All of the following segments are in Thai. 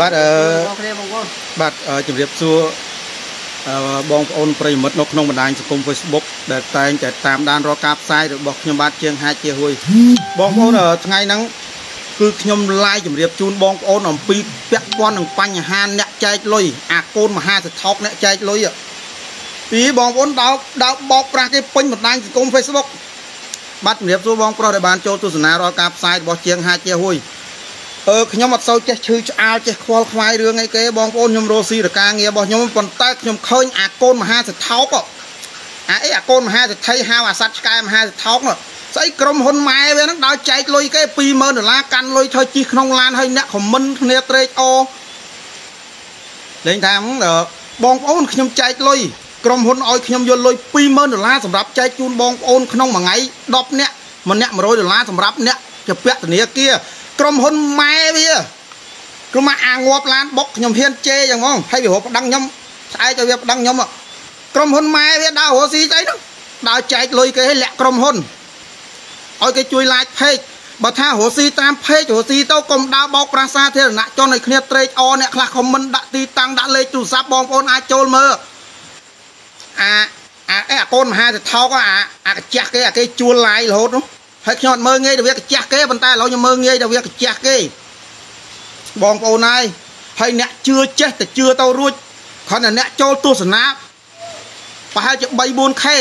บาดจุดเรียบซัวบองโอนปริมดนกนงบันไดสกุลเฟซบุ๊กเด็ดแต่งจัดตามด้านรอกราฟไซด์บอกยมบาดเชียงไฮเชียหุยบองโอนไงนั้งคือยมไล่จุดเรียบจูนบองโอนอ่ำปีเปียกปอนอ่ำปัญหาเนี่ยใจลอยอาโกนมาห้าสิบทอกเนี่ยใจลอยอ่ะปีบองโอนดาวบอกประเดี๋ยวปริมดนายสกุลเฟซบุ๊กบัดเรียบซัวบองโปรได้บานโจตุสนารอกราฟไซด์บอกเชียงไฮเชียหุยยมอัดเสาเจชื่ออาเจควอลควายเรื่องไงเก๋บองปนยมโรซีหรือกางเงี้ยบองยมปนเต้ยมเคยอาโกนมาห้าสิบเท้าก็อาโกนมาห้าสิบไทยห้าวอาสัตกายมาห้าสิบเท้าเนาะใส่กรมหุ่นไม้ไปนักดาวใจลอยเก๋ปีเมินหรือลากันลอยเธอจีขนมลานให้เนี่ยของมันเนตเรโอเล่นทางบองปนขยมใจลอยกรมหุ่นอ้อยขยมยนลอยปีเมินหรือลาสำหรับใจจูนบองปนขนมมาไงดอบเนี่ยมันเนี่ยมาโรยหรือลาสำหรับเนี่ยจะเปียกเนี่ยเกี้ยกรมหุ่นไม้เบี้ยกรมอ่างวบล้านบกยมเพียนเจอย่างง้องให้วิหกดังยมใช้จะเว็บดังยมอ่ะกรมหุ่นไม้เบี้ยดาวหัวซีใจนึกดาวใจลอยเกยให้แหละกรมหุ่นเอาเกยจุยลายเพจบัท่าหัวซีตามเพจหัวซีเต้ากรมดาวบอกปราสาทเทนะจนในเคลียร์เตรอเนี่ยคลาคอมมันดักตีตังดักเลยจุดซับบองโอนอาโจลเมอไอ้โกนมาจะเท้าก็แจกไอ้เกยจุยลายโหดนุให้ขยอนเมืองเงี้ยเดี๋ยวเวียกแจกเก๋บรรดาเราจะเมืองเงี้ยเดี๋ยวเวียกแจกเก๋บองโอนายให้เนี่ยเชื่อเจ๊แต่เชื่อเต้ารู้ขนาดเนี่ยโจตัวสนับไปให้จะใบบุญไข่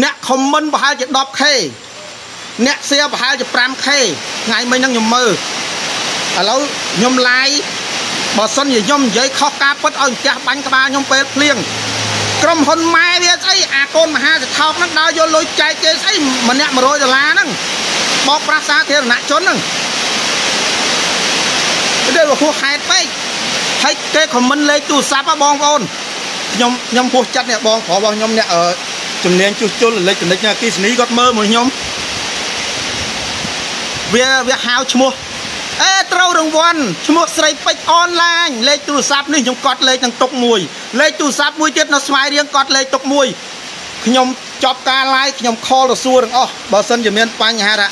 เนี่ยคอมเมนต์ไปให้จะดอบไข่เนี่ยเสียไปให้จะปรามไข่ไงไม่นั่งยมมือแล้วยมไล่บอสนอย่ายมเย้ยข้อกาปัดเอาแจกบังกระบาลยมเปรี้ยเพียงกรมหุ่นไม้เบี้ยไอ้อาโกนมาห้าสิบเท่านั้นดาวโยนลอยใจเจ๊ไอ้มันเนี่ยมาโรยจะลานั่งบอกปราสาทเทนะจนนั่งเดี๋ยวหัวหายไปให้เจ๊ของมันเลยจู่ซาปะบองโอนยมผู้จัดเนี่ยบองขอบองยมเนี่ยจุดเลี้ยงจุดจุดเลยจุดเลี้ยงกิสนีก็เมื่อเหมือนยมเวียหาวชั่วโมงเต้ารางวัลชั่วโมงใส่ไปออนไลน์เลยตู้ซับนี่ยมกอดเลยตั้งตกมวยเลยตู้ซับมวยเจ็บน่าสบายเรียงกอดเลยตกมวยขยมจอบการไล่ขยมคอหรือซัวดังอ๋อบอสเซนจะเมียนปัญหาละ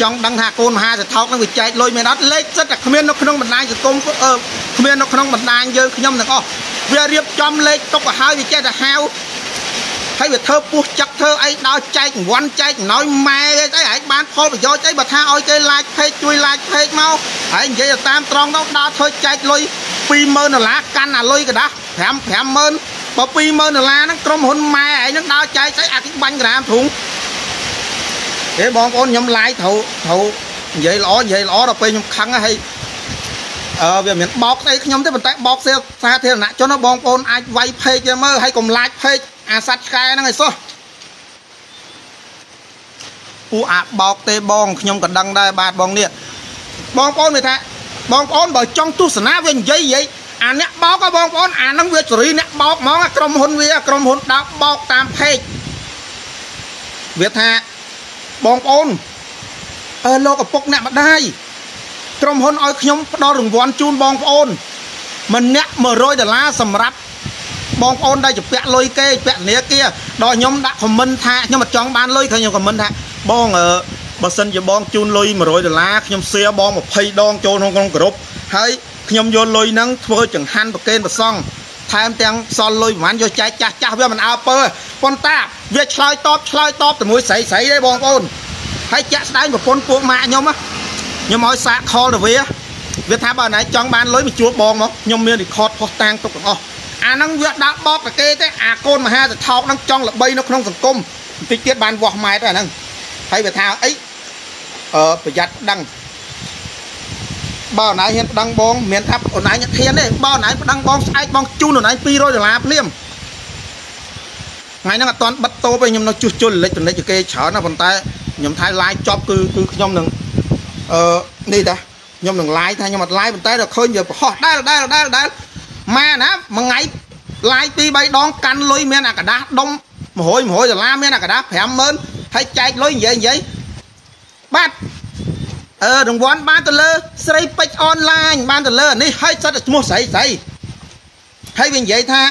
จังดังหาโกนหาจะเท้ากันหัวใจลอยเมียนอัดเลยจะจากเมียนนกขนมบันไดจะกลมเมียนนกขนมบันไดเยอะขยมดังอ๋อเวียเรียบจอมเลยตกกับหาวจะแจ้จะหาวให้เวียเธอปูจักเธอไอ้ดาวใจวันใจน้อยแม่ไอ้บ้านพ่อไปย้อยใจบัดท่าอ้อยใจลายเพลจุยลายเพลเมาไอ้เยอะตามตรองดาวดาวเธอใจลอยปีเมินน่ะละกันน่ะลอยกระดาแถมเมินพอปีเมินน่ะละนั่งกรมหุ่นแม่ไอ้นั่งดาวใจใส่อาทิตย์บังกระดามถุงเดี๋ยวบอกคนยำลายเถาใหญ่ล้อเราไปยำขังให้เวียนบอกไอ้ยำที่มันแตะบอกเสียซาเทนะจนเราบอกคนไอ้ไวเพลจะเมื่อให้กลมลายเพลอาสัตกายนั่งไอ้ซ้อผู้อาบอกเตบองขยมกระดังได้บาดบองเนี่ยบองป้อนไปแท้บองป้อนบอกจ้องตู้สนาเวียนใหญ่เนี่ยบอกก็บองป้อนนั่งเวียสุริเนี่ยบอกมองกรมหุ่นเวียกรมหุ่นดาวบอกตามเพจเวียแท้บองป้อนโลกกับปกเนี่ยมาได้กรมหุ่นอ้อยขยมดอหลงวอนจูนบองป้อนมันเนี่ยเมื่อโรยแต่ละสำรับบองโอนได้จะแปะลอยเกยแปะเนื้อเกี้ยดอยยมดักของมันแท้ยมมาจ้องบานลอยขยมของมันแท้บองบอสเซนจะบองจูนลอยมาโรยแต่ละขยมเสียบองมาไพ่ดองโจนของกองกรุบให้ขยมโยนลอยนั่งเพื่อจังหันประเคนประซ่องแทนแตงซอนลอยหวานโยใจจ้าเพื่อมันเอาเปอร์ปนตาเวียชลอยตอบแต่มวยใส่ได้บองโอนให้แจ๊สได้แบบปนพวกมายมอ่ะยมอ้อยสะคอเลยเวียท้าบ้านไหนจ้องบานลอยมาจั่วบองมั้งยมเมียดิคอดพอแตงตกอ๋อนังเวียดาบอกตะเกยแต่อาโกนมาห้าจะทอกนังจ้องละใบนกน้องสังคมติดเกียบานวอกไม้แต่นั่งให้เวียท้าไอ้ประหยัดดังบ่าวไหนเห็นดังบองเมียนทับบ่าวไหนเทียนเลยบ่าวไหนดังบองไอ้บองจูนบ่าวไหนปีร้อยดอลลาร์เลี่ยมไงนั่งตอนบัดโตไปยมเราจุดจุนเลยจนได้จะเกยเฉาหน้าบนตายมท้ายลายจอบคือยมหนึ่งนี่จ้ะยมหนึ่งลายท้ายยมลายบนตายเราเคยเยอะพอได้มานะมังไงลายตีใบดองกันลอยเมียนากระดาดมมโหยจะลาเมียนากระดาแผลเมินให้ใจลอยใหญ่บ้านดงวอนบ้านตะเลอใส่ไปออนไลน์บ้านตะเลอนี่ให้สัตว์มั่วใส่ให้เป็นใหญ่ท่า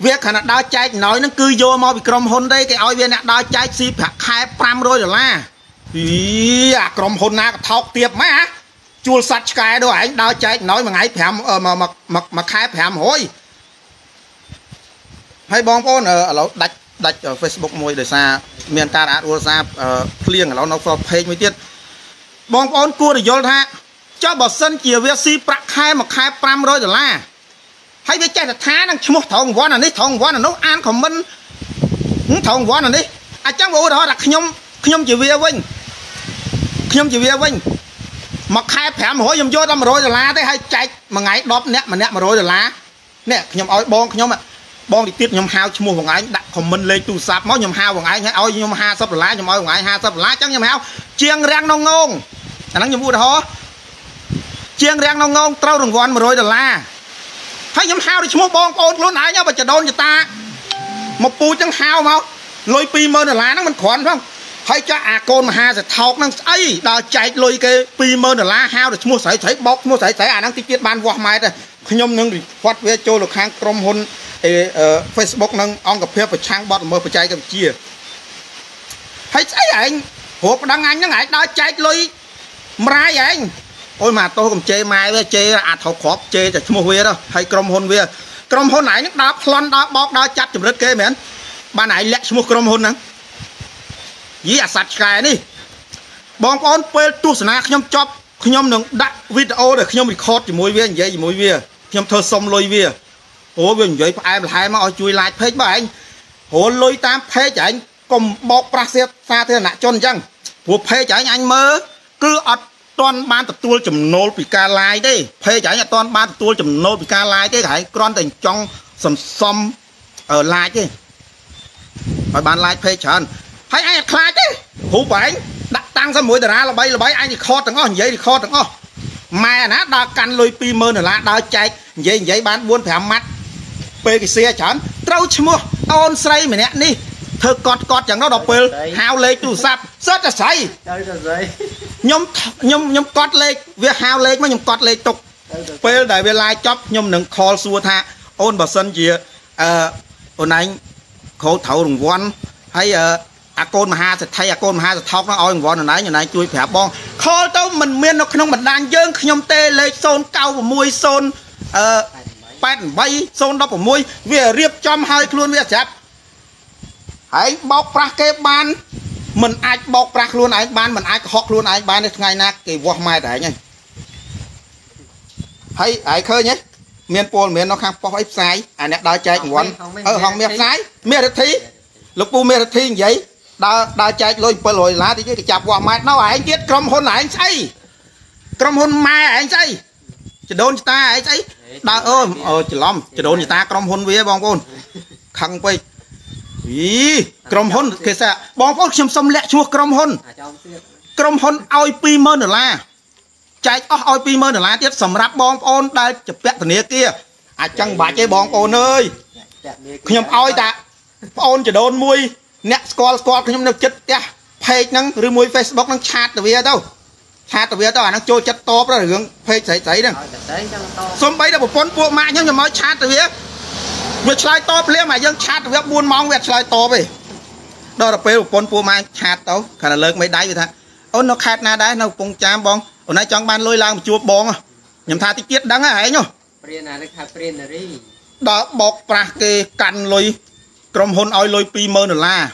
เวียขนาดดาวใจหน่อยนั่นคือโยมเอาไปกรมหุ่นได้แกเอาเวียนดาวใจสีผักขายปรามโรยจะลากรมหุ่นนากระทอกเตียบไหมฮะ chua sạch cái đó anh đau cháy nói mà ngay thèm mà khai thèm hối hay bong con ở đặt đặt ở Facebook môi đời xa miền ta đã đua ra liền nó có phê mới tiết bong con cua để vô ra cho bờ sân chiều về si bạc khai mà khai pram rồi là hay với chạy là thái đang một thòng vó là đấy thòng vó là nấu ăn của mình những thòng vó là đấy à chắc bộ đó là khuyên chiều về vinh khuyên chiều về vinh mà khai phèm hỏi nhầm vô tâm rồi là thế hay chạy mà ngay đọp nét mà rồi là nè nhầm ôi bong thì tiết nhầm hao cho mua của ngài đặt comment lên tù sạp máu nhầm hao của ngài nhé ôi nhầm ha sắp lá nhầm ôi ngài ha sắp lá chắc nhầm hao chiêng rang nông ngôn là nhầm vui đó chiêng rang nông ngôn trâu rừng vòn mà rồi là thấy nhầm hao thì mua bong ôn luôn nãy nhá bà chả đôn cho ta một pù chẳng hao máu lôi pi mơ là nó mình khoản không hay cho à con mà ha sẽ thọc năng ấy đào chạy lôi cái pi mơ là lá hao để mua sấy sấy bóc mua sấy sấy à năng tiết tiết ban vua mai đây nhom năng bị quát về trôi được hàng crom hôn Facebook năng ông gặp phép và trang bot mơ phải chạy cầm chia hay sấy anh hộp đăng anh nó ngại đào chạy lôi mai anh ôi mà tôi cầm chê mai với chê à thọc khóp chê để mua về đó hay crom hôn này nó đào plon đào bóc đào chặt chụp đất kê mến ban này lẹ mua crom hôn năng dĩ à sạch cái này bong con pel tu sơn na nhom chop nhom đừng đặt video để nhom record chỉ mối viên vậy chỉ mối viên nhom thơ xong lôi viên ủa viên vậy ai lại mà ở chui lại phết mà anh ủa lôi tam phết chả anh còn bọc praxia xa thế là chôn chăng ủa phết chả anh mơ cứ ở toàn ban tập tua chấm nô bị ca lai đấy phết chả nhà toàn ban tập tua chấm nô bị ca lai đấy thải con tình trong sầm sầm ở lại chứ ở ban lại phết chả hay ai khai chứ hú bảy đặt tăng ra mũi ra là bay anh thì kho từng ngon vậy thì kho từng ngon mai nát đào canh lôi pi mơ nữa là đào chạy vậy bán buôn thảm mắt pe cái xe chán trâu mua on say mày nè đi thơ cọt chẳng nó đọc pel hao lê tù sạp rất là say nhom cọt lê việc hao lê mà nhom cọt lê tục pel đại về lai chóp nhom đừng call xua tha on bà sân gì ôn anh khổ thầu đồng quan hay con mà ha sẽ thay con mà ha sẽ thóc nó oi vòn ở nấy như này chui phèp bong khôi tao mình miên nó không mình đang dưng nhom tê lấy son cào của mui son pan bay son đó của mui về riệp chom hơi luôn về chặt hãy bọc ra cái ban mình ai bọc ra luôn ai ban mình ai hot luôn ai ban ngày na kỳ vua mai đấy nhỉ hãy ai khơi nhé miên pol miên nó khang po ép sai à nè đào chạy vòn ở hòng miên sai miên đất thi lục bu miên đất thi vậy đào chạy lôi bơi lội lá thì cái chạp qua mai nó anh chết crom hôn là anh say crom hôn mai anh say chỉ đốn người ta anh say đào chỉ lom chỉ đốn người ta crom hôn với bong con khăng quay gì crom hôn kệ sao bong con xem xong lẹ chua crom hôn oi pi mơ nữa là chạy oi pi mơ nữa là tiếp sầm ráp bong con đây chụp vẽ thằng này kia à chẳng bà chơi bong con ơi nhom oi ta con chỉ đốn mui nè scroll nhom nó chật té page nắng rồi mui Facebook nắng chat từ về đâu à nắng trôi chật to rồi hướng page sấy nè xôm bấy đâu một con buộc mạ nhom nhom nói chat từ về việc slide to plei mà dân chat từ về buôn mong việc slide to về đó là plei một con buộc mạ chat đâu khả năng lớn mấy đáy vậy thà ôn nó chat na đáy nó cùng chạm bong ở nay trong ban lôi lang một chua bong à nhom tha tiết tiết đắng à ấy nhở đó bọc pra kê cắn lôi crom hôn oi lôi pi mơ nữa là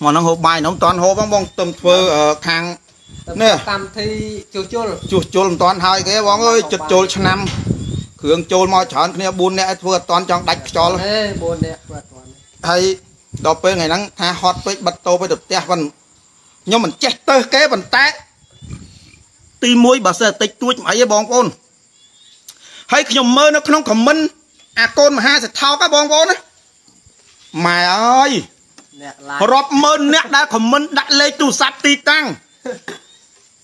mà nó hộp bài nó toàn hộp bong bong tầm phơ khang nè chuột toàn hai cái bong ơi chuột chuột năm khương chuột mò chọn kia buôn nè phơ toàn trong đạch cho hay đó bên ngày nắng tha hot với bật tô với được te còn nhưng mình chết tới kế mình té tim mũi bà sẽ tịch tuột mấy cái bong con hay khi mơ nó không còn minh à con mà ha sẽ thao các bong con á mày ơi rập mơn nét đã comment đặt lên tủ sạch ti tăng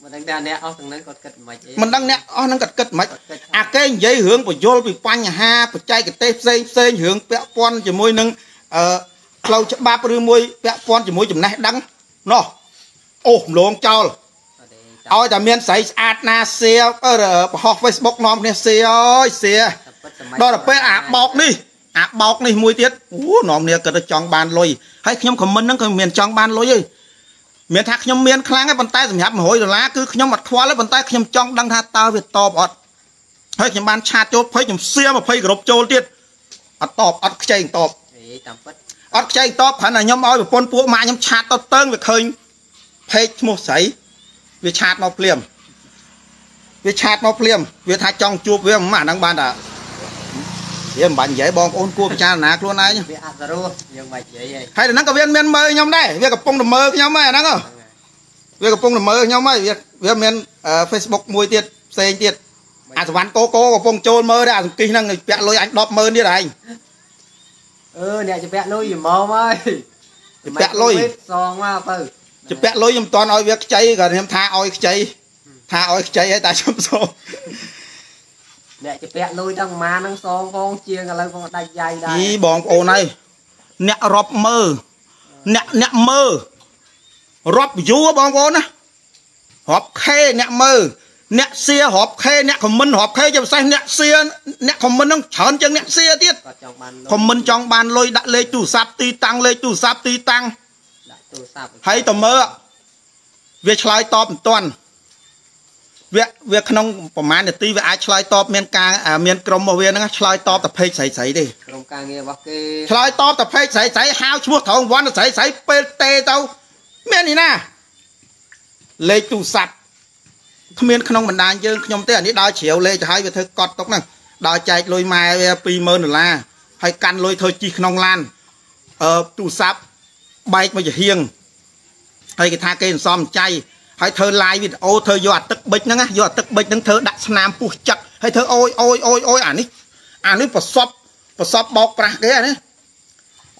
mình đang nét ó nó cật cật mấy à cái dây hướng của vô bị quanh nhà ha của trai cái tép dây hướng vẽ con chỉ môi nâng lâu chấm ba rưỡi môi vẽ con chỉ môi chấm này đắng nó ôm luôn cho ôi ta miên sấy ad na xe học Facebook nom nè xe ơi xe đó là pe à bọc đi mùi tiết nó nè cần chọn bàn lôi hay nhóm comment nó cần miền chọn bàn lôi ơi เมียทักยมเมียนครั้งไอ้บรรทัดสมยับมาโหยตัวละคือยมหมัดคว้าแล้วบรรทัดยมจ้องดังท่าตาเวียดตอบอดเฮ้ยยมบานชาโจเฮ้ยยมเสียมาเฮ้ยกระดบโจเตี้ยอดตอบอดใจตอบอดใจตอบขนาดยมอ้อยแบบปนปัวมายมชาตเติ้งแบบเคยเพชโมใสเวียชาตมาเปลี่ยมเวียชาตมาเปลี่ยมเวียทักจ้องจูบเวียมมาดังบานอ่ะเยี่ยมบันใหญ่บองโอนกู้ประชาหนักล้วนไอ้ยังใครเดี๋ยวนั้นก็เวียนเมียนเมย์ยำได้เวียนกับปงดมเมย์ยำไม่นั่งก็เวียนกับปงดมเมย์ยำไม่เวียนเมียนเฟซบุ๊กมวยเตี้ยเซนเตี้ยอาสวรรค์โกโก้กับปงโจนเมย์ได้อาสกีนั่งเนี่ยแปะลอยดอกเมย์นี่ไรเนี่ยจะแปะลอยอยู่มอไหมจะแปะลอยซองว่าเปล่าจะแปะลอยอยู่ตอนอ้อยเวียนใจกับเนี่ยทาอ้อยใจทาอ้อยใจไอ้ตาชมโซเนี่ยจะแปะลุยดังมาดังซองฟองเชียงอะไรฟองตายใหญ่ได้ยี่บองโอ้ในเนี่ยรบมือเนี่ยมือรบยูบองโอ้นะหอบแค่เนี่ยมือเนี่ยเสียหอบแค่เนี่ยคอมมินหอบแค่จะใส่เนี่ยเสียเนี่ยคอมมินต้องเฉินจังเนี่ยเสียที่คอมมินจองบานลุยดักเลยจู่ซับตีตังเลยจู่ซับตีตังให้ต่อมือเวชลายตอบต้นเวียขนมประมาณเนี่ยตีเวียไอชลายตอบเมียนกลางเมียนกรมเวียนนะชลายตอบแต่เพลใสๆดิกรมกลางเนี่ยวักกี้ชลายตอบแต่เพลใสๆห้าวชั่วทองวันใสๆเปเตเตาเมียนนี่นะเลยจูสัตว์เมียนขนมบรรดาเยอะขนมเตี้ยนี่ดาวเฉียวเลยจะให้เวียเธอกอดตกนั่งดาวใจลอยมาเวียปีเมินหรือล่ะให้กันลอยเธอจีขนมลานจูสับใบมันจะเฮียงให้กระทาเกณฑ์ซ้อมใจให้เธอไล่วิดโอเธอหยอดตึกบิดนั่งนะหยอดตึกบิดนั่งเธอดักสนามปูจักให้เธอโอ้ยโอ้ยโอ้ยโอ้ยอันนี้ประสอบบอกปลาเดี๋ยวนี้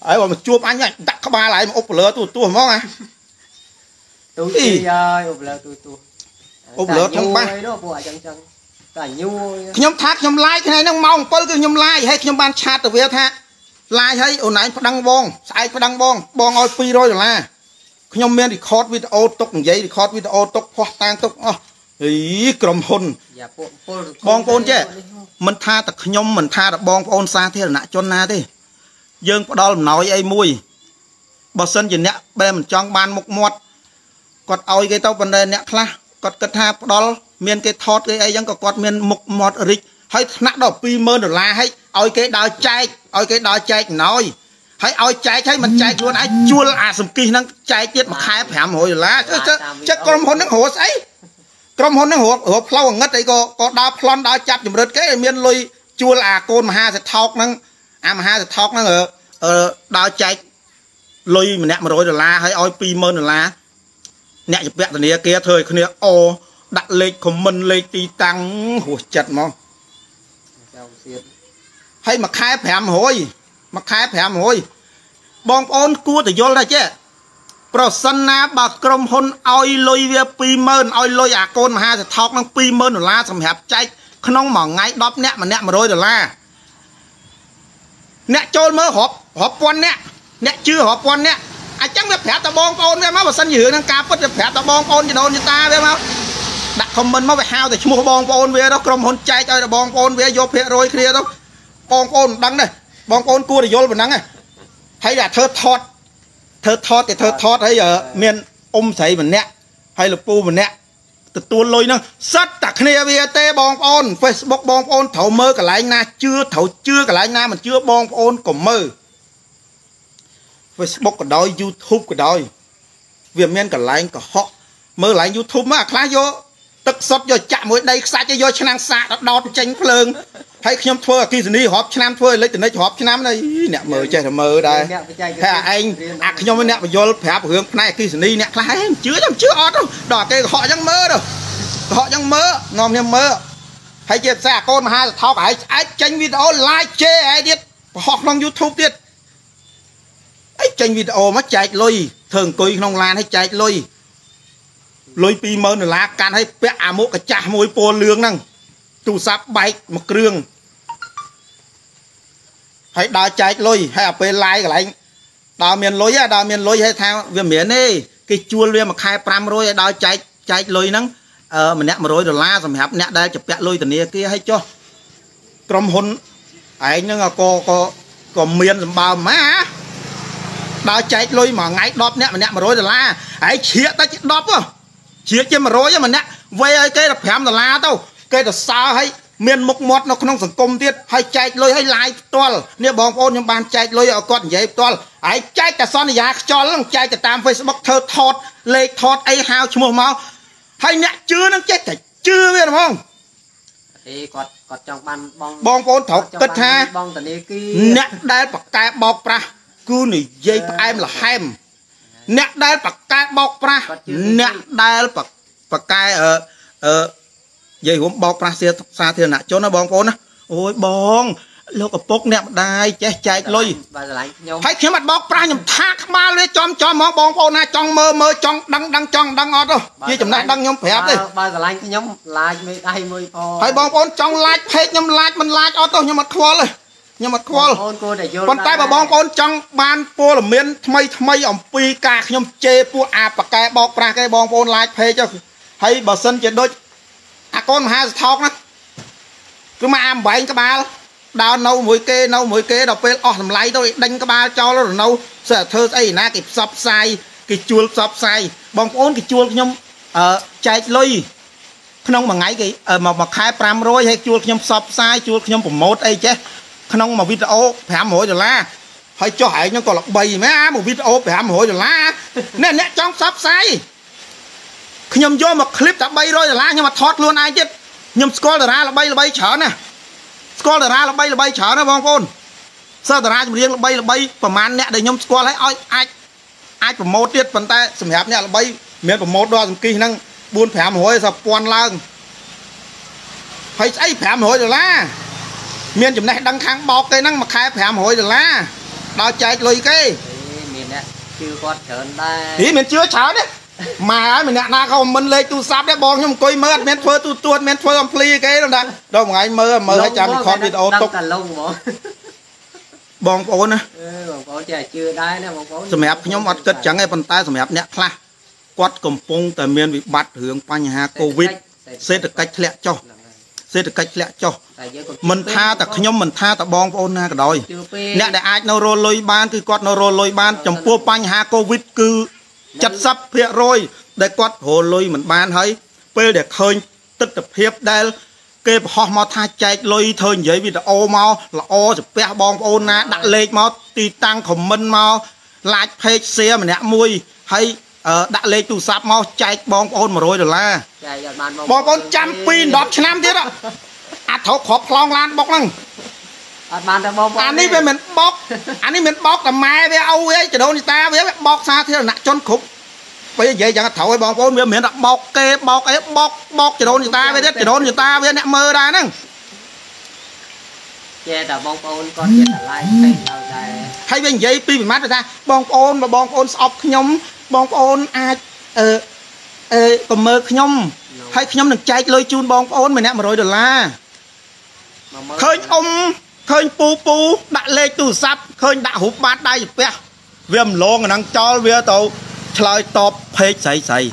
ไอ้บอกมันจูบอันนี้ดักเข้ามาไหลมันอบเลือตัวมองไงตัวที่อบเลือตัวอบเลือทั้งบ้านยมทักยมไล่ที่ไหนนั่งมองเปิ้ลก็ยมไล่ให้ยมบ้านชาติตะเวียทะไล่ให้โอ้ไหนพดังบองสายพดังบองเอาปีร้อยอยู่แล้วขยมเมียนดิคอร์ดวิดโอตกใหญ่ดิคอร์ดวิดโอตกพอตางตกอ๋ออกรมพลบองโอนเจ้มันทาแต่ขยมมันทาแต่บองโอนซาเทระนะจนนาดิยังปลอมหน่อยไอ้มวยบอสันอย่างเนี้ยเบมันจองบานมุกมวดกดเอาไอ้เต้าปันเดนเนี้ยคละกดกระทาปลอมเมียนไอ้ทอดไอ้ยังก็กดเมียนมุกมวดริกให้นักดอกปีเมินดอกลาให้เอาไอ้ดาวใจเอาไอ้ดาวใจหน่อยให้เอาใจใช้มันใจชวนไอ้ชวนอาสมกีนั่งใจเตี้ยมาขายแผงหัวอยู่แล้วจะกรมพลนั่งหัวใส่กรมพลนั่งหัวเพลางัดไอ้ก็ดาวพลอนดาวจับอยู่บริเวณแกเมียนเลยชวนอาโกนมาหาเสถอกนั่งมาหาเสถอกนั่งดาวใจเลยมันเนี่ยมาโรยอยู่แล้วให้เอาปีเมินอยู่แล้วเนี่ยจะแปะตัวนี้เกียร์เธอคนนี้โอดัดเล็กของมันเลยตีตังหัวจัดมองให้มาขายแผงหัวมาขายแผงหัวบองโอนกู้แต่ยลได้เจ้ประสนนาบักกรมพลเอาลอยเวียปีเมินเอาลอยอากรมาหาจะทอกนั่งปีเมินหรือล่าสำหรับใจขนมหม่องไงดอบเนี่ยมันเนี่ยมาโรยหรือล่าเนี่ยโจรเมื่อหอบปนเนี่ยชื่อหอบปนเนี่ยไอ้จังเว็บแผลตะบองโอนได้ไหมประสนอยู่ทางการพัดแผลตะบองโอนจะโดนจะตาได้ไหมดักคอมเมนต์มาไปหาวแต่ชั่วโมงบองโอนเวียดอกกรมพลใจใจตะบองโอนเวียโยเพโรยเคลียต้องบองโอนดังเลยบองโอนกู้แต่ยลแบบนั้นไงให้ด่าเธอทอดแต่เธอทอดให้เมียนอมใสเหมือนเนี้ยให้ลูกปูเหมือนเนี้ยแต่ตัวลอยนั่งซัดตักเนียเวียเตบองโอนเฟซบุ๊กบองโอนเถาเมอกับหลายนาเชื่อเถาเชื่อกับหลายนามันเชื่อบองโอนกับเมอเฟซบุ๊กก็ดอยยูทูบก็ดอยเวียเมียนกับหลายกับเหาะเมอหลายยูทูบมากคล้ายโยตักซัดโยจ่ามวยได้ซาจะโยชนะซาดอดเจงเพลิงให้ขยมทั่วกี่สินี่หอบชนะทั่วเลยแต่ในหอบชนะนี่เนี่ยมือใจมือได้แค่ไอ้อักขยมเนี่ยไปโยนแผลเพื่อนในกี่สินี่เนี่ยคล้ายเชื้ออดดอกแกเหาะยังมือเด้อเหาะยังมือนอนยังมือให้เจ็บแสบก้นมาหาเท้าไอ้เจงวิดีโอไลฟ์เจไอ้เด็ดหอกลงยูทูบเด็ดไอ้เจงวิดีโอมาใจลอยเถิงกุยนองลานให้ใจลอยปีเมินหรือลาการให้เปะอาโมกจ่ามวยโปเลืองนั่งตูซับใบมะเกลืองให้ดาวใจลอยให้เอาไปไล่กับอะไรดาวเมียนลอยให้ทางเวียนเมียนนี่กิจวนเวียนมาคายปรามลอยดาวใจลอยนั่งมันเนี้ยมาลอยดอลลาร์สำหรับเนี้ยได้จะแปะลอยตัวนี้ก็ให้จ้อกรมพลไอ้นั่งก็เมียนสำบ่าวมาดาวใจลอยมาไงรอบเนี้ยมันเนี้ยมาลอยดอลลาร์ ai chia ta chỉ đóp không chia chia mà rối với mình á về cái là phèm là lá tao cái là sao hay miền mộc mọt nó không thành công tiết hay chạy lôi hay lại to nè bọn ôn những bàn chạy lôi ở con vậy to ai chạy cả son này già cho lắm chạy cả tam Facebook thơ thọt lê thọt ai hao chua máu hay nhẹ chưa nó chết cả chưa biết không thì còn trong bàn bong ôn thọc cất ha nhẹ đây bọc cái bọc ra cứ này dây em là hem nhẹ đây bọc cái bọc ra nhẹ đây bọc cái vậy cũng bọc ra xe xa thì nè cho nó bong phố nè ôi bong lúc ở bốc nè đây chạy chạy lôi thấy khi mặt bọc ra nhầm thác ma lên cho mong bong phố nè trong mơ mơ trong đăng trong đăng ngọt đâu như chùm này đăng nhóm phép đi thấy bong phố trong like hết nhóm like mình like ô tô nhưng mà khóa lời nhưng mà khóa lời con tay bà bong phố trong ban phố là miếng thmây ổng pi cạc nhóm chê phố ạp và cái bọc ra cái bong phố like hết cho thấy bà xinh trên đôi con hai thóc đó cứ mà ăn bảy cái ba đào nâu mũi kê đào pê làm lấy tôi đánh cái ba cho nó nâu sợ thơ ấy na kịp sập sai kịp chuột sập sai bong ôn kịp chuột nhom chạy lôi không mà ngay cái mà khai pram rồi hay chuột nhom sập sai chuột nhom bổn mốt ấy chứ không mà video phải mỗi giờ la hãy cho hãy nhom còn là bầy má một video phải mỗi giờ la nên nè trong sập sai nhầm vô một clip đã bay rồi là nhưng mà thoát luôn ai chết nhầm score là bay chở nè score là bay chở nè bong con sao ra riêng là bay và man nè để nhầm score lấy ai của một tiết phần tay sầm hẹp nè là bay miền của một đo kỳ năng buôn phẻ hồi sập quan lăng phải ấy phẻ hồi rồi lá miền chùm này đang kháng bọc cây năng mà khai phẻ hồi rồi lá đào chạy lùi cây miền nè chưa có chở đây thì miền chưa chở đấy mà mình nè na không mình lấy tu sáp đấy bong nhưng coi mơ men phơi tu tuột men phơi làm pli cái đó đang đâu mà anh mơ hay chạm con bị ô tô bong ôn á bong chạy chưa đái nè bong ôn sầm hẹp nhóm mặt cất chẳng ai bàn tay sầm hẹp nè kha quát cầm pung tại miền bị bắt hướng panh hà covid xếp được cách lẹ cho mình tha tại nhóm mình tha tại bong ôn na cả đời nè để ai nô rô lôi ban cứ quát nô rô lôi ban chồng pua panh hà covid cứ chặt sắp phía rồi để quát hồ lôi mình ban thấy bây để khơi tích tập hiệp đây kêu họ mau tha chạy lôi thôi vậy vì là ô mau là ô chụp bé bong ôn na đặt lệch mau tì tăng khổng minh mau lại phê xe mà nè mui hay đặt lệch tù sạp mau chạy bong ôn mà rồi được là bong ôn trăm pin đọc cho năm tiết ạ à thấu khóc long lan bóc lăng anh ấy về mình bóc anh ấy mình bóc là mai với Âu ấy chỉ đâu người ta với bóc xa thế là nặng chôn khủng bây giờ chẳng thổi bọc ôn miệng đặt bọc kê bọc ấy bóc chỉ đâu người ta với đấy chỉ đâu người ta với nặng mơ ra nè hay bên giấy pin bị mát rồi ta bong ôn sọc nhom bong ôn ai còn mơ nhom hay nhom đừng chạy lôi chun bong ôn mình nè mà rồi được la khơi ông khơi pù pù đặt lê tù sắp khơi đặt hụp bát đây vậy viêm lông năng cho vía tàu trời top phê sấy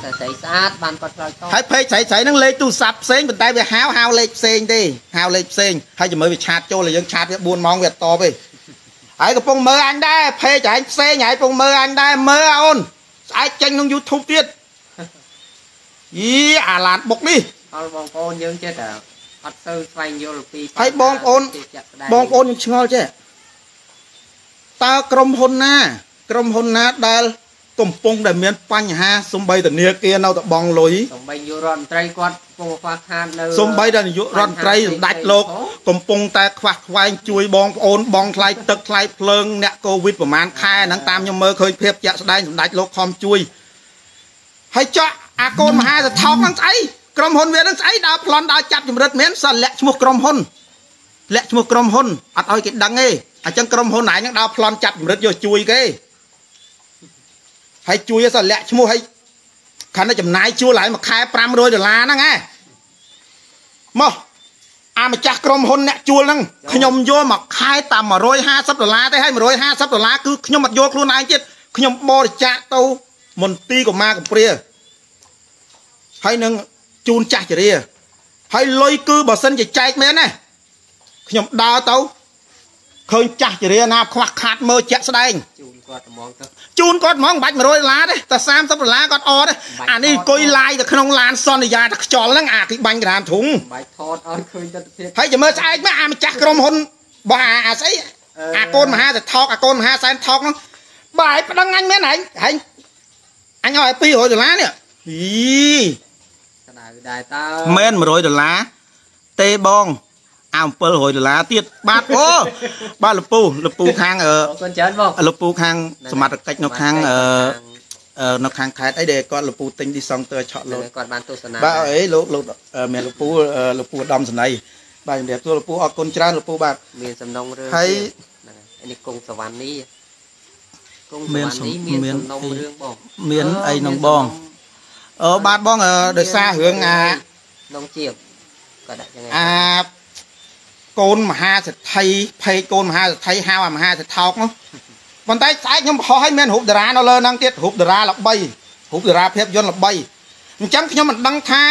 hãy phê sấy năng lê tù sắp xén bên tay về háo lê xén đi háo lê xén hay chỉ mới bị chặt cho là dân chặt cái buôn mong việt to vậy hãy cái phong mơ anh đây phê chạy xe nhảy phong mơ anh đây mơ ôn ai tranh trong YouTube tiết ý à lạt bộc đi con dương chết à thấy bong ôn ngồi chứ ta krom hôn na đal cầm pung để miền panh ha sum bay từ nia kia nào từ bong lối sum bay từ ròn tray đạch lộc cầm pung ta khoác vai chui bong ôn bong khay tật khay phơn nẹt covid của man khai nắng tam nhom mơ khơi phep dạ đây đạch lộc khom chui hay cho à con mà hai giờ thóc nắng ấy Krom hôn về nó ấy đào plon đào chặt chùm đất miến sờ lẹ chùm krom hôn ở thôi cái đằng ấy ở trong krom hôn này nó đào plon chặt chùm đất vô chui cái hay chui sờ lẹ chùm hay khán nó chùm nái chui lại mà khai pram rồi là nó nghe mà mà chặt krom hôn nè chui nó nhom vô mà khai tầm mà rồi $50 tới hay mà rồi $50 cứ nhom mặt vô luôn ai chết nhom bo chặt tàu mình ti của ma của pria hay nâng chun chặt chìa đi hay lôi cứ bỏ sân chạy chạy mến này nhầm đào tao เคยจัดเรียนควักขาดมือเจ็ดแสดงจูนกอดมองบัดมาโรยล้าเด้แต่สามสัปดาห์กอดออเด้อันนี้กุยลายแต่ขนมลานซอนยาจอลังอาคลิบังกระดามถุงให้จะเมื่อใจไม่อาจักกรมหนบ่าอาศัยอาโกนมาหาแต่ทอกอาโกนมาหาแสนทอกน้องบ่ายประดังอันเมื่อไหนไอ้อันเอาไอ้ปีโหยดล้าเนี่ยอีเม่นมาโรยดล้าเตบองเอาเปิดหอยเดือดละติดบาดโอ้บาดลูกปูค้างลูกปูค้างสมัติกิจนกค้างนกค้างขายไอเด็กก่อนลูกปูติงดิซองเตอร์เฉาะลูกก่อนบานตัวสนามบ้าเอ้ยลูกเมียลูกปูดำสนายบ้านเด็กตัวลูกปูออกคนจราลูกปูบาดเมียสำนองเรื่องให้อันนี้กงสวรรค์นี่กงสวรรค์นี่เมียสำนองเรื่องบ้องเมียไอ้น้องบ้องบาดบ้องเดือดซาเหืองน้องเจี๊ยบก็ได้ยังไงโกนมาหาเศรษฐีเพย์โกนมาหาเศรษฐีห้าวมาหาเศรษฐีทอกเนาะวันใต้สายยังพอให้เมนหุบดราเราเลยนั่งเตี้ยหุบดราหลับใบหุบดราเพียบย้อนหลับใบจังยังมันดังท่า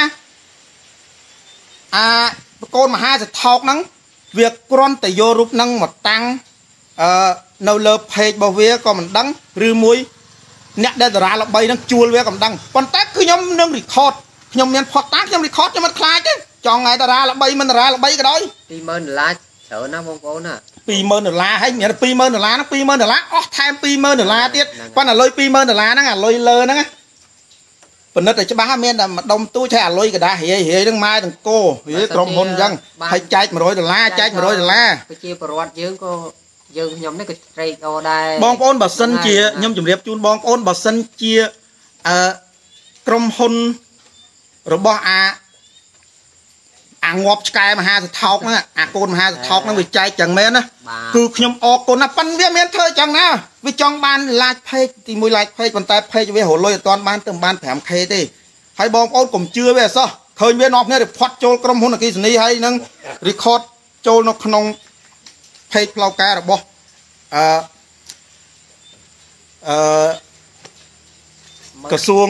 โกนมาหาเศรษฐีทอกนั่งเวียกกรอนแต่โยรูปนั่งหมดตังเราเลยเพย์บ่เวียก็มันดังหรือมวยเนี่ยได้ดราหลับใบนั่งจูเวียก็มันดังวันใต้คือยังนั่งรีคอร์ดยังเมียนพอตักยังรีคอร์ดยังมันคลายกันจองไงตาราละใบมันตาราละใบก็ได้ปีเมินละเฉยนะมงโกน่ะปีเมินละให้เนี่ยปีเมินละนะปีเมินละอ๋อแทนปีเมินละเตี้ยปั้นอะลอยปีเมินละนั่งอะลอยเลยนั่งปนนั่นแต่จะบ้าเมียนอะดมตู้แช่ลอยก็ได้เฮ้ยตั้งไม้ตั้งโก้เฮ้ยกรมพลยังให้ใจมาร้อยละใจมาร้อยละไปเชียร์ประวัติเยอะก็เยอะยอมได้ก็ใจเอาได้บองโอนบัตรเส้นเชียร์ยอมจุ่มเรียบจูนบองโอนบัตรเส้นเชียร์กรมพลรบอาอ่างงบสกายมาหาสะทอกนั่นอ่างโกนมาหาสะทอกนั่นวิจัยจังเมนนะคือขยมออกโกนนะปั้นเวียเมนเธอจังนะวิจองบานลายเพจตีมวยลายเพจคนตายเพจจะไปโหดลอยตอนบานเติมบานแผลเคตีให้บองโอนกลมเชื่อเวซะเคยเวนอกเนี่ยเดี๋ยวพอดโจลกรมหุ่นกีสนีให้นั่งรีคอร์ดโจลนกขนมเพจเราแกหรอบ่กระทรวง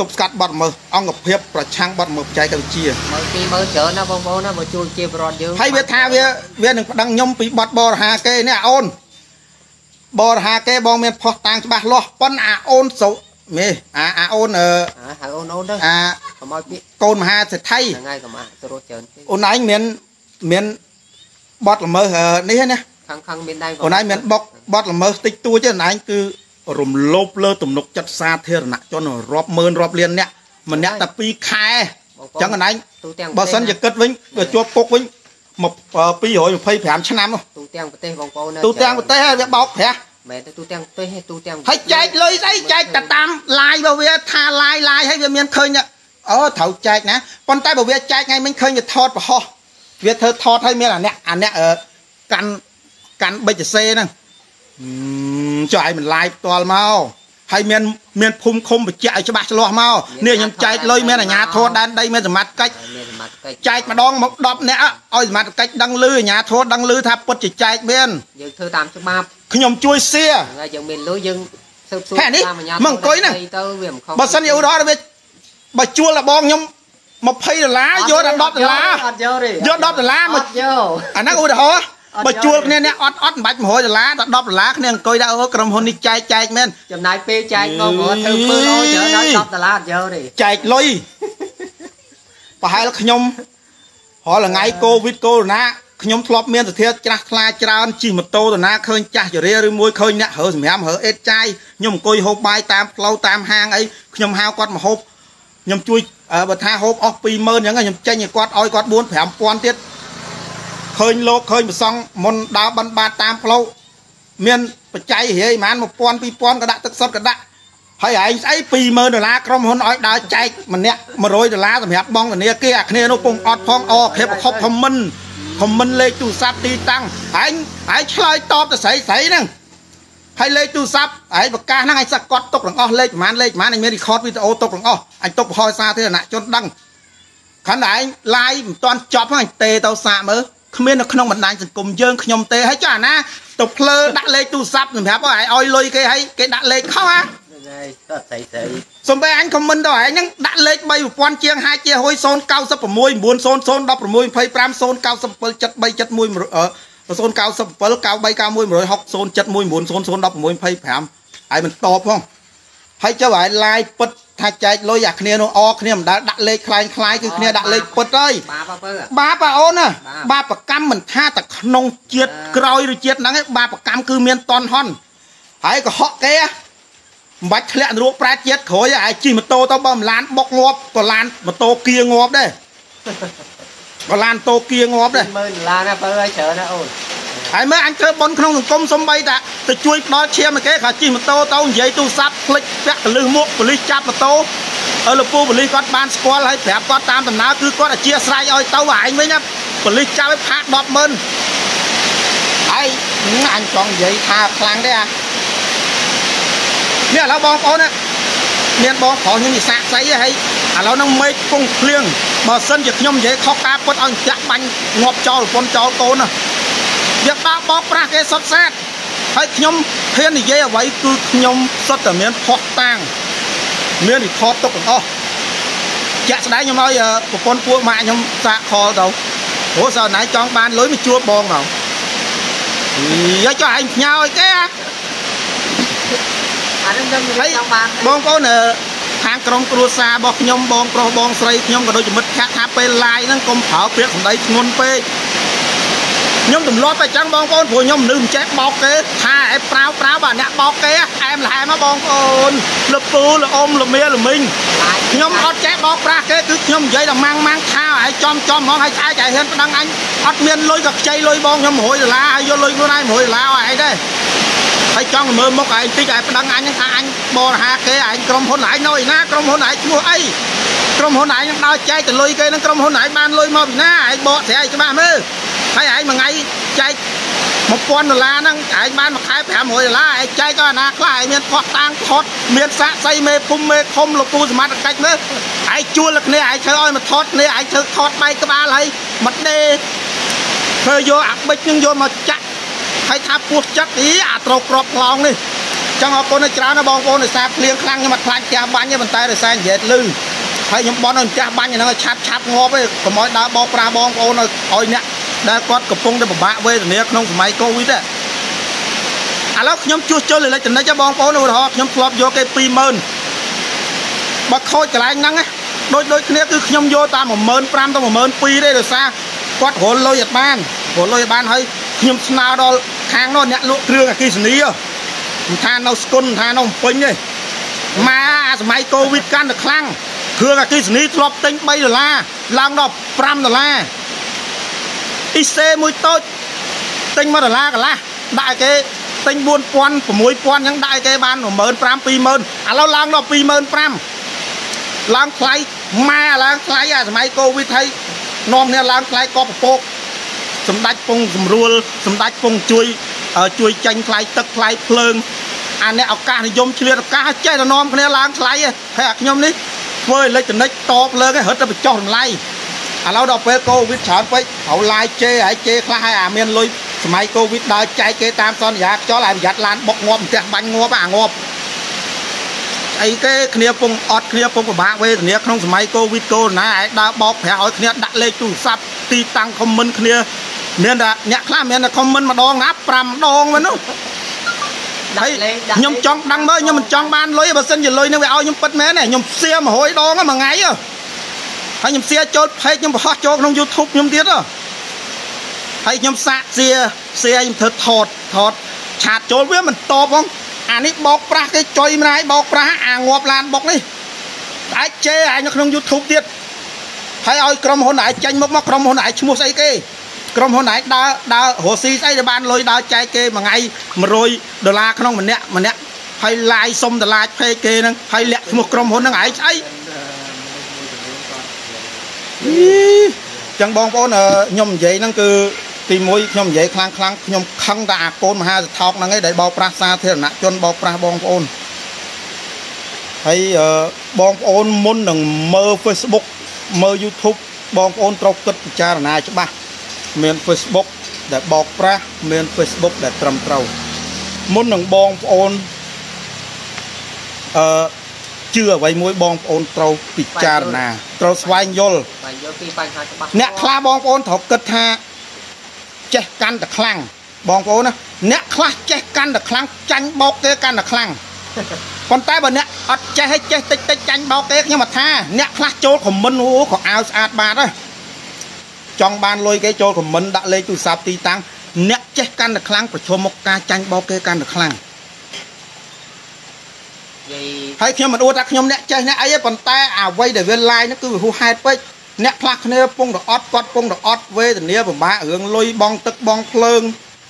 ตบกัดบัดมือเอาเงาเพียบประชังบัดมือใจกันเชียร์มือตีมือเจอนะบงโบนะมือจูเชียร์บอลเยอะให้เวทาเวหนึ่งดังยมปีบัดบอหาเกเนี่ยโอนบอหาเกบองเมียนพอต่างฉบับล้อปั้นอาโอนสูเมอาโอนโอนด้วยโกนมาหาเสร็จไทยง่ายกว่ามาตัวรถเจอโอนไหนเมียนบัดมือนี่เนี่ยข้างเมียนได้โอนไหนเมียนบัดมือติดตัวเจ้าไหนคือรวมลบเลิกตุ่มนกจัดซาเทระจนรอบเมินรอบเรียนเนี่ยมันเนี่ยแต่ปีแค่จังกันไหนบอสันจะเกิดวิ่งจะจวบกกวิ่งมาปีหอยมาเพย์แผลชนะมั้งตูเตียงประเทศบองโกนะตูเตียงประเทศจะบอกแผลแม่ตูเตียงเตะให้ตูเตียงให้ใจเลยใจแต่ตามลายบาเวียทาลายให้เวียเมียนเคยเนี่ยเถ่าใจนะปนใต้บาเวียใจไงมันเคยจะทอดพอเวียเธอทอดให้เมียน่ะเนี่ยอันเนี้ยกันใบจะเซนั่งใจมันลายตัวเมาให้เมียนภูมิคมไปเจาะฉบับฉลองเมาเนี่ยยังใจเลยเมียนหน้าโทษด้านใดเมียนสมัดกัดใจมาดองมาดบเนี่ยเอาสมัดกัดดังลือหน้าโทษดังลือทับปดจิตใจเมียนยังเธอตามฉบับขยมช่วยเสียยังเมียนรู้ยังแค่นี้มั่งก้อยนะบัดสันอยู่đóเลยบัดชัวละบองยมมาเพย์ละโยดดบละโยดดละมาอันนั้นอุดหัวบจูบเนี่ยอดบัดหัวจะล้าดอบล้าเนี่ยก้อยได้กระมพนี่ใจแม่นจำนายเปย์ใจก็เหมือนเธอเพื่อนเยอะนะดอบตลาดเยอะดิใจลอยพอให้แล้วขยมพอละไงโควิดโควิดนะขยมทลบเมียนเถื่อนจักรลาจราจีมโตตัวนะเคยจ่าจะเรียรมวยเคยเนี่ยเหอสมแหมเหอเอจใจยมก้อยหอบใบตามเราตามห้างไอ้ขยมหาวกอดมาหอบยมช่วยบัดท้าหอบออกปีเมินอย่างเงี้ยยมใจเนี่ยกอดอ้อยกอดบุญแผลปอนเตี้ยเคยโลกเคยมาซองมนดาวบันบาตามเราเมียนปัจจัยเหยมันมาป้อนปีป้อนกระดาษตักซดกระดาษให้ไอ้ปีเมินเดือดร้ากรมหนอ้อยดาวใจมันเนี้ยมาโรยเดือดร้าสมัยบ้องอันเนี้ยเกลี้ยเนี่ยนุปงอดพองออกเข็บขบทำมันเลยจูซับตีตังไอ้ชลายตอบแต่ใส่นั่งให้เลยจูซับไอ้ปากกานั่งไอ้สกอตตกหลังอ้อเลยมันไอ้เมียรีคอร์ดวิดีโอตกหลังอ้อไอ้ตกพอยซาเท่าน่ะจนดังขันไหนไล่ตอนจอบให้เตะเตาสามขมิ้นขนมบันไดสังคมเยิงขยมเตะให้จ้านะตบเพลดักเลตูซับหนึ่งแถบว่าไอ้อ้อยเลยให้แกดักเลเข้าอ่ะสมัยอันคอมเมนต์ต่อไอ้ยังดักเลไปอยู่ปอนเชียงไฮเชียงหอยโซนเก้าสับปะมวยบุญโซนดับปะมวยไฟปรามโซนเก้าสับปะจัดใบจัดมวย โซนเก่าสับเปิลเก่าใบเก่ามวยหมดเลยฮอกโซนจัดมวยหมุนโซนโซนดอกมวยไพ่แผลไอ้มันตอบห้องให้เจ้าไอ้ลายปัดถ้าใจลอยอยากเนี่ยน้องออกเนี่ยมันดัดเลยคลายคลายคือเนี่ยดัดเลยปัดเลยบ้าปะโอนะบ้าปะกำมันท่าแต่ขนมเจี๊ยดกรอยหรือเจี๊ยดนั่งไอ้บ้าปะกำคือเมียนตอนฮอนไอ้ก็ฮอกแกบัดเลี้ยนรู้ปลาเจี๊ยดโขยไอ้จีมันโตต้องบ่มล้านบกงบก็ล้านมันโตเกียงบได้ก็ล้านโตเกียงบได้ล้านนะเพื่อให้เจอนะโอ้ไอ้เมื่ออันเจอบนขนมกลมสมใบแต่จะช่วยน้อยเชี่ยมันแกขาจีมันโตต้องใหญ่ตู้ซับพลิกแกลืมมุกลิจับมันโตเออลูกปูลิก็บานสกอลให้แผลก็ตามตำนาคือก็เจี๊ยสไลอ้อยเต้าหวายไหมเนี่ยลิจับไปพักดอกมันไอ้อันจองใหญ่ทาพลังได้อะเนี่ยเราบอกเขาเนี่ยเนียนบอกเขายังมีสะใสให้เราต้องไม่ฟุ้งเฟื่องมาเส้นหยุดย่อมใหญ่ข้อกาปดอันจะบังงบจอปนจอโตนะอยากตาบอกปลาแกสดแซ่บให้ย่อมเพี้ยนใหญ่ไว้คือย่อมสดแต่เนียนพอกตังเนียนพอกตกกันอ๋อจะได้ย่อมเอาปนปูมาย่อมสะคอเราโหสาวไหนจองบานเลยไม่ชัวบองเราอย่าจะให้ยาวแกบองก็เนอทางกรงกลัวซาบอกยมบองโปรบองใส่ยมก็โดยจะมัดแค่ทาไปลายนั่งกลมเผาเปลี่ยนของใดงอนไปยมถึงล้อไปจังบองก็ผัวยมลืมแจ็คบอกเกทาไอ้เปล่าเปล่าบ้านเนี่ยบอกเกแอมแหลมมาบองก็ลบปูลบอมลบเมียลบมิงยมอดแจ็คบอกปลาเกคือยมใหญ่ละมังมังทาไอ้จอมจอมมองไอ้ชายใจเห็นดังอันอดเมียนลอยกับใจลอยบองยมหอยลาโยลอยกูได้หอยลาไอ้ได้ไอ้จ้องมือมกไอ้ตีไอ้ประดังไอ้ยังไอ้บอลหาเกไอ้กรมหัวไหนน้อยนะกรมหัวไหนชัวไอ้กรมหัวไหนยังดาวใจแต่ลอยเกนั่งกรมหัวไหนบ้านลอยมาบีน่าไอ้บอลเสียไอ้จะบ้ามือไอ้ไอ้มาไงใจมาปนลานั่งไอ้บ้านมาขายแผลหมวยลาไอ้ใจก็นาคลายเมียนพอตังทอดเมียนสะใสเมพุ่มเมคมหลบปูสมาร์ตไก่เนื้อไอ้ชัวหลักเนี่ยไอ้เธออ้อยมาทอดเนี่ยไอ้เธอทอดไปกระบาอะไรมัดเดเธอโยอับไปยังโยมาจัดใครทับปูจัดอีอาตรกรอบคลองนี่จังหวะคนในจ้านะบองคนในแสบเลี้ยงคลั่งยังมาคลั่งจ้าบ้านยังมันตายเลยแสงเย็ดลื่นใครยังบอลนั่นจ้าบ้านยังนั่งชับชับงอไปขโมยดาวบองปลาบองโอนอ้อยเนี่ยได้กอดกระพงได้แบบบ้าเว้ยตัวเนี้ยน้องสมัยโควิดอ่ะแล้วยมจุดเจอเลยแล้วจังนั้นจะบองโอนอุทธรยมครอบโยกไอ้ปีเมินบักโคจะไรงั้งไงโดยเนี้ยคือยมโยตามหม่อมเมินปรามตามหม่อมเมินปีได้เลยซะกอดหัวลอยจัดบ้านหัวลอยบ้านให้ยมสนาดอลทางโน่นเนี่ยลุกเรื่องกิจนี้อ่ะทางเราสกุลทางเราปุ่นเลยมาสมัยโควิดกันแต่ครั้งเครื่องกิจนี้ลบเต็งไปดอลลาร์ลางดอกปรำดอลลาร์อีเซมุยโต้เต็งมาดอลลาร์กันละได้เกเต็งบุญปอนผมมวยปอนยังได้เกบ้านผมเมินปรำปีเมินอ่ะเราลางดอกปีเมินปรำลางใครมาลางใครอ่ะสมัยโควิดไทยน้องเนี่ยลางใครกอบโปกสมดัดปงสมรูลสมดัดปงจุยจุยจังคลายตะคลายเพลิงอันนี้เอาการนิยมเฉลี่ยเอาการใจระนอมคะแนนล้างคลายแหกนิยมนี้เว้ยเลยจะนึกตอบเลยก็เห็นจะไปจ้องไล่เราดอกเปโกวิดฉานไปเขาไล่เจไอเจคลายเมียนเลยสมัยโกวิดได้ใจเกตามตอนอยากจ้อลายหยัดลานบกงบแต่บันงบอ่างงบไอ้เกคะแนนปงอดคะแนนปงกบ้าเว้ยคะแนนขนมสมัยโกวิดโกนะไอ้ดาวบอกแผลเอาคะแนนดัดเลยจุดซับตีตังคอมเมนต์คะแนนเนี่ยนะเนี่ยคล้าเนี่ยนะคอมเมนต์มาดองนะปรำดองมันนู้นไอ้ยมจองดังเมื่อยมมันจองบ้านลอยมาเส้นอย่าลอยเนี่ยไปเอายมปิดแม่เนี่ยยมเสียมาหอยดองก็มาไงอ่ะให้ยมเสียโจทย์เพจยมพอโจทย์ลงยูทูบยมเดียดอ่ะให้ยมสะเสียยมเถิดถอดฉาดโจทย์เว้ยมันตอบของอันนี้บอกปลาไอ้จอยมันไอ้บอกปลาอ่างงบลานบอกนี่ไอ้เจ้ไอ้ยมลงยูทูบเดียดให้เอากรมหัวไหนจังมากกรมหัวไหนชิมุสไอ้เก้กรมหัวไหนดาวหัวซีไซด์บ้านลอยดาวใจเกมาไงมาโรยดอลลาร์ขนมมันเนี้ยให้ลายส้มดอลลาร์เพย์เกนั่งให้เละหมดกรมหัวนั่งไงใช่จังบองโอนยมใหญ่นั่งคือตีมวยยมใหญ่ครั้งยมคังตาโกนมาหาทอกนั่งไงได้บอปราซาเท่านั้นจนบอปราบองโอนให้บองโอนมุนหนึ่งเมอร์เฟซบุ๊กเมอร์ยูทูบบองโอนตรกกึศจารณาใช่ปะเมียนเฟซบุ๊กแต่บอกปลาเมียนเฟซบุ๊กแต่ตรำเตามุนหนังบองโอนเชื่อไว้มวยบองโอนเตาปิจารณาเตาสวายยลเนี่ยคลาบองโอนถกกระทา เจ๊กันแต่คลั่งบองโป้นะเนื้อคลาเจ๊กันแต่คลั่งจันบอกเจ๊กันแต่คลั่งคนใต้บนเนื้ออัดเจ๊ให้เจ๊ติดติดจันบอกเจ๊ยังมาท่าเนื้อคลาโจของมันหูของเอาสะอาดบาดเลยจองบานลอยเกโจของมันดักเลยตุสาบตีตังเนื้อเจ๊กันแต่คลั่งประชมกาจันบอกเจ๊กันแต่คลั่งให้เขียนมันโอ้ตาเขียนเนื้อเจ๊เนื้อไอ้คนใต้เอาไว้เดี๋ยวเวลานั่นคือหูหายไปเนพลักเนื้อปงดออดกอดปงดออดเวแต่เนี้ยผมบ้าเอื้องลอยบองตึกบองเพลิง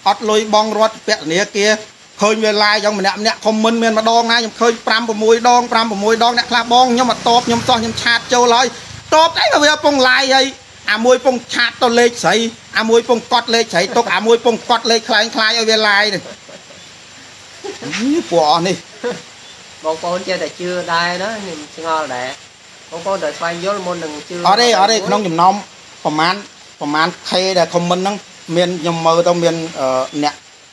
ออดลอยบองรถเปะเนี้ยเกียเคยเวลาอย่างมันเนี้ยคอมมันเมียนมาดองนะยังเคยปรามผมมวยดองปรามผมมวยดองเนี้ยคลาบองยังมาตบยังซ้อนยังชาเจ้าลอยตบได้ก็เวลาปงลายไอ้อามวยปงชาตัวเล็กใส่อามวยปงกอดเล็กใส่ตกอามวยปงกอดเล็กคลายคลายเอาเวลาเนี่ยปวดนี่บางคนเจอแต่เชื่อได้นะนี่งอแหละở đây nông nhầm nông còn mán khay để không mình nông miền nhầm mờ tao miền nẹt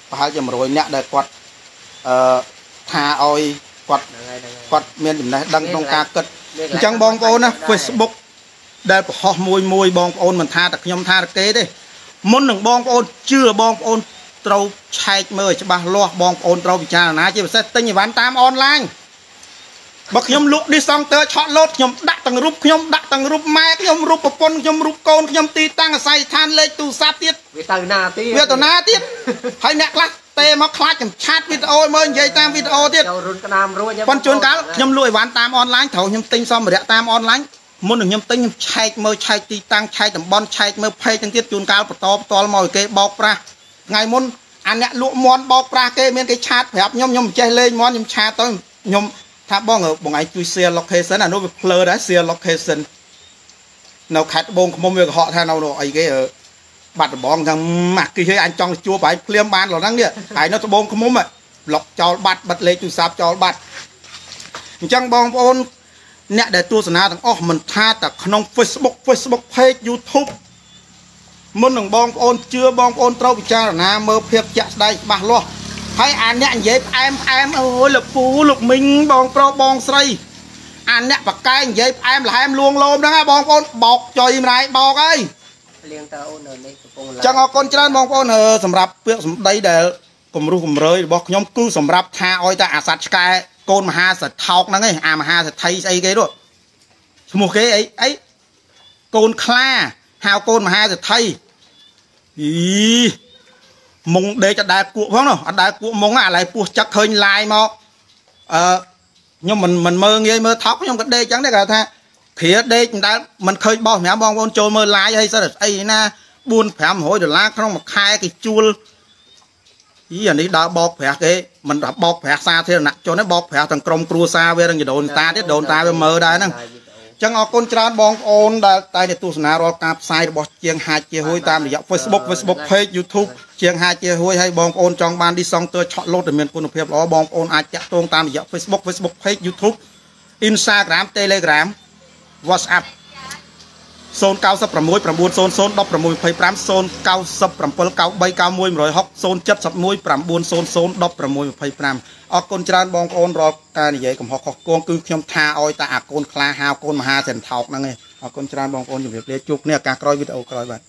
phải nhầm rồi nẹt để quạt thà oi quạt miền nhầm này đăng trong ca cật chẳng bong ôn á Facebook để họ mùi bong ôn mình tha đặc nhầm tha đặc kế đi muốn đừng bong ôn chưa bong ôn trâu chạy mời cho bà lo bong ôn trâu bị cha ná chứ sẽ tính như bán tam onlineบักยมลุกดิซองเตอช็อตรถยมดักตังรูปยมดักตังรูปแม่ยมรูปปนยมรูปโกนยมตีตั้งใส่ทานเลยตูซาติดเวตานาติดเวตานาติดให้เนี่ยคลักเตะมาคลักยมชาร์จวิดีโอเมื่อใหญ่ตามวิดีโอติดปนชวนกันยมลุยหวานตามออนไลน์เถายมติงซ้อมเรียตามออนไลน์มุนหนึ่งยมติงยมใช้เมื่อใช้ตีตั้งใช้แต่บอลใช้เมื่อเพย์จังติดชวนกันประตอตอลมอยเกย์บอกปลาไงมุนอันเนี่ยลุมอนบอกปลาเกย์เมียนเกย์ชาร์จแบบยมใจเลยมอนยมชาร์จต้นยมถ้าบ้องเออบางไอ้จุยเซียล็อกเคสันอ่ะนู้นเพลอได้เซียล็อกเคสันเราขัดบงขโมยเขาท่าเราไอ้เก๋อบัดบ้องทางหมักกี่เฮ้ยอันจองจัวไปเพลียมบานเรานั่งเนี่ยไอ้น้องบงขโมยอ่ะล็อกจอบัดบัดเลยจุยซับจอบัดจังบ้องโอนเนี่ยได้ตัวสนาต่างอ๋อมันท่าแต่ขนมเฟซบุ๊กเพจยูทูบมันหนึ่งบ้องโอนเชื่อบ้องโอนเราพิจารณาเมื่อเพียบจะได้มาล้อให้อันเนี้ยเย็บแอมโอ้ยหลบปูหลบมิงบองโปรบองใส่อันเนี้ยปากกาเย็บแอมลวงลมนะฮะบองโอนบอกจอยมาไรบอกไอ้จังเอาคนเจริญบองโอนสำหรับเพื่อสมได้เดี๋ยวกลุ่มรู้กลุ่มเลยบอกยมกู้สำหรับทาอ้อยแต่อาศัยกายโกนมหาเศรษฐานั่งไงอาหาเศรษฐีไอ้เก๋ด้วยสมุกเก๋ไอ้โกนคล้าหาวโกนมหาเศรษฐีอีมงเดจะได้กูฟังเนาะได้กูมงอะไรปูจักเคยลายมาnhưng mình mơ nghe mơ thóc nhưng cái đê chẳng đấy cả tha khía đê chúng ta mình khơi bao mẹ bong con trôi mơ lái hay sao được ai na buôn phải hỏi được lá không mà khai cái chua ý anh ấy đã bọc phải cái mình đã bọc phải xa thế nè cho nó bọc phải thằng crom cua xa về thằng gì đồn ta về mơ đây nè chẳng ở con trán bong on đã tại để tu sửa nhà rồi cáp sai bỏ chieng hai chieng hôi tam để Facebook page YouTube chieng hai chieng hôi hay bong on trong ban đi xong tôi chọn lốt để miền quân hiệp đó bong on ai chặt tuông tam để Facebook page YouTube Instagram Telegram WhatsApp zone 96 96 zone 10 25 zone 97 93 91 106 zone 71 9 zone 0 16 25អរគុណច្រើនបងប្អូនរាល់ការនិយាយកំហុសខុសគងគឺខ្ញុំថាឲ្យតែអាកូនខ្លាហាវកូនមហាសិនថោកហ្នឹងឯងអរគុណច្រើនបងប្អូនជម្រាបលាជួបគ្នាឱកាសក្រោយវីដេអូក្រោយបាទ